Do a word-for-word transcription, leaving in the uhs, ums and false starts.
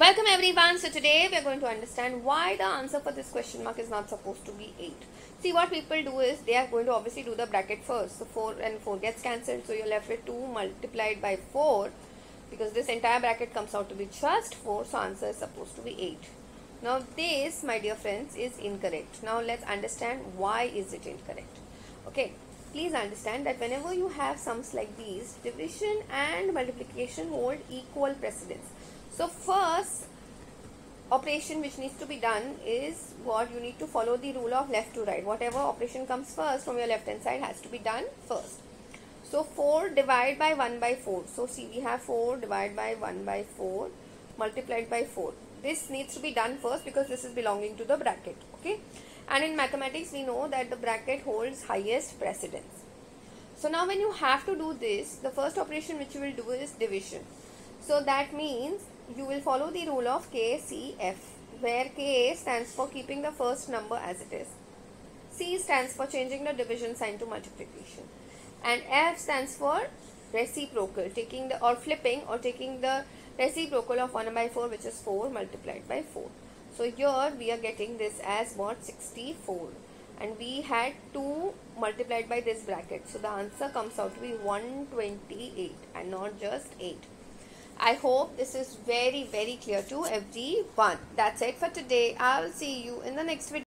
Welcome everyone. So today we are going to understand why the answer for this question mark is not supposed to be eight. See, what people do is they are going to obviously do the bracket first. So four and four gets cancelled. So you are left with two multiplied by four, because this entire bracket comes out to be just four. So answer is supposed to be eight. Now this, my dear friends, is incorrect. Now let's understand why is it incorrect. Okay. Please understand that whenever you have sums like these, division and multiplication hold equal precedence. So first operation which needs to be done is what you need to follow the rule of left to right. Whatever operation comes first from your left hand side has to be done first. So four divided by one by four. So see, we have four divided by one by four multiplied by four. This needs to be done first because this is belonging to the bracket. Okay. And in mathematics, we know that the bracket holds highest precedence. So now when you have to do this, the first operation which you will do is division. So that means you will follow the rule of K C F, where K stands for keeping the first number as it is. C stands for changing the division sign to multiplication. And F stands for reciprocal, taking the or flipping or taking the reciprocal of one by four, which is four multiplied by four. So here we are getting this as what, sixty-four, and we had two multiplied by this bracket. So the answer comes out to be one hundred twenty-eight and not just eight. I hope this is very very clear to everyone. That's it for today. I will see you in the next video.